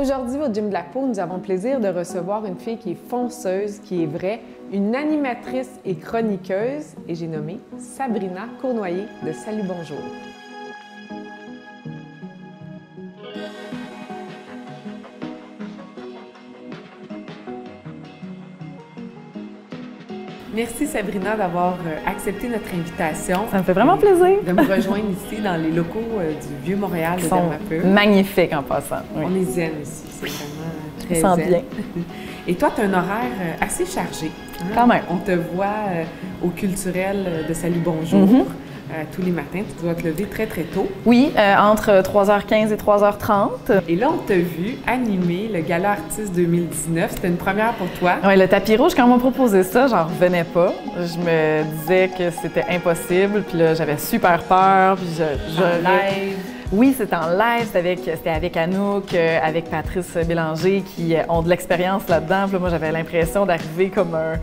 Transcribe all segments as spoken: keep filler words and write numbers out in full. Aujourd'hui, au Gym de la peau, nous avons le plaisir de recevoir une fille qui est fonceuse, qui est vraie, une animatrice et chroniqueuse, et j'ai nommé Sabrina Cournoyer de Salut Bonjour. Merci Sabrina d'avoir accepté notre invitation. Ça me fait vraiment plaisir. De me rejoindre ici dans les locaux du Vieux-Montréal de Gym de la peau. Magnifique en passant. Oui. On les aime ici, c'est vraiment très zen. Bien. Et toi, tu as un horaire assez chargé. Hein? Quand même. On te voit au culturel de Salut Bonjour. Mm-hmm. Euh, tous les matins, tu dois te lever très, très tôt. Oui, euh, entre trois heures quinze et trois heures trente. Et là, on t'a vu animer le Gala Artist deux mille dix-neuf. C'était une première pour toi. Oui, le tapis rouge, quand on m'a proposé ça, j'en revenais pas. Je me disais que c'était impossible, puis là, j'avais super peur, puis je... je... En live. Oui, c'était en live, c'était avec, avec Anouk, avec Patrice Bélanger, qui ont de l'expérience là-dedans. Puis là, moi, j'avais l'impression d'arriver comme un...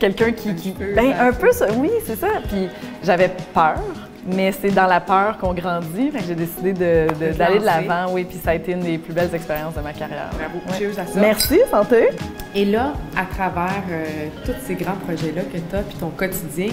Quelqu'un qui... Un qui, peu, ben, un peu ça, oui, c'est ça. Puis j'avais peur, mais c'est dans la peur qu'on grandit. J'ai décidé d'aller de, de, de l'avant, oui, puis ça a été une des plus belles expériences de ma carrière. Bravo, ouais. Cheers à ça. Merci, santé. Et là, à travers euh, tous ces grands projets-là que tu as, puis ton quotidien,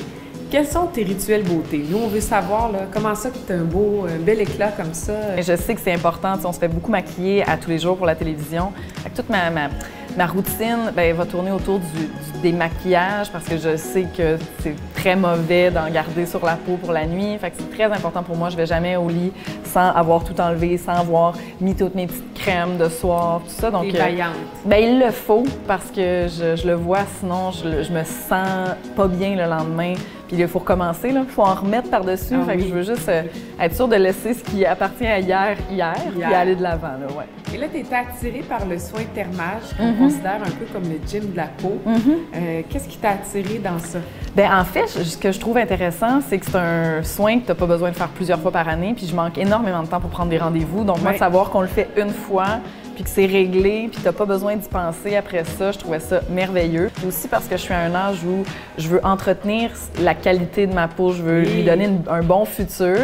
quels sont tes rituels beauté? Nous, on veut savoir là, comment ça que tu as un beau, un bel éclat comme ça. Je sais que c'est important. On se fait beaucoup maquiller à tous les jours pour la télévision. Avec toute ma... ma... Ma routine bien, va tourner autour du, du, des maquillages parce que je sais que c'est très mauvais d'en garder sur la peau pour la nuit. Fait que c'est très important pour moi. Je ne vais jamais au lit sans avoir tout enlevé, sans avoir mis toutes mes petites crèmes de soir, tout ça. Donc, vaillante. Euh, bien, il le faut parce que je, je le vois, sinon je, je me sens pas bien le lendemain. Puis il faut recommencer, il faut en remettre par-dessus. Ah, fait oui. que je veux juste euh, être sûre de laisser ce qui appartient à hier, hier, et aller de l'avant. Là, ouais. Et là, tu étais attirée par le soin Thermage, qu'on mm-hmm. considère un peu comme le gym de la peau. Mm-hmm. euh, Qu'est-ce qui t'a attirée dans ça? Bien, en fait, ce que je trouve intéressant, c'est que c'est un soin que tu n'as pas besoin de faire plusieurs fois par année. Puis je manque énormément de temps pour prendre des rendez-vous. Donc, ouais. moi, de savoir qu'on le fait une fois, puis que c'est réglé, puis t'as pas besoin d'y penser après ça. Je trouvais ça merveilleux. Puis aussi parce que je suis à un âge où je veux entretenir la qualité de ma peau, je veux oui. lui donner une, un bon futur.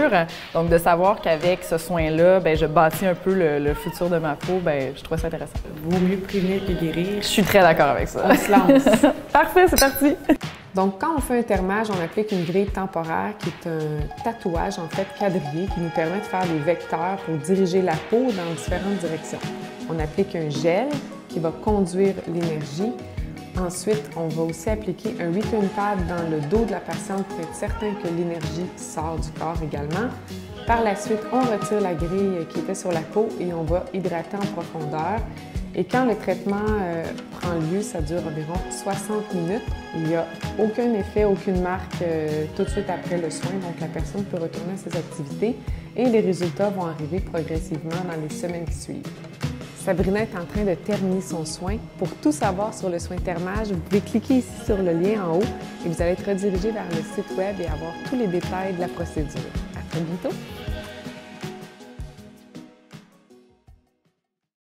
Donc de savoir qu'avec ce soin-là, ben je bâtis un peu le, le futur de ma peau, ben je trouvais ça intéressant. Vaut mieux prévenir que guérir. Je suis très d'accord avec ça. On se lance. Parfait, c'est parti. Donc, quand on fait un thermage, on applique une grille temporaire qui est un tatouage, en fait, quadrillé, qui nous permet de faire des vecteurs pour diriger la peau dans différentes directions. On applique un gel qui va conduire l'énergie. Ensuite, on va aussi appliquer un return pad dans le dos de la patiente pour être certain que l'énergie sort du corps également. Par la suite, on retire la grille qui était sur la peau et on va hydrater en profondeur. Et quand le traitement euh, prend lieu, ça dure environ soixante minutes. Il n'y a aucun effet, aucune marque euh, tout de suite après le soin, donc la personne peut retourner à ses activités et les résultats vont arriver progressivement dans les semaines qui suivent. Sabrina est en train de terminer son soin. Pour tout savoir sur le soin Thermage, vous pouvez cliquer ici sur le lien en haut et vous allez être redirigé vers le site web et avoir tous les détails de la procédure. À très bientôt!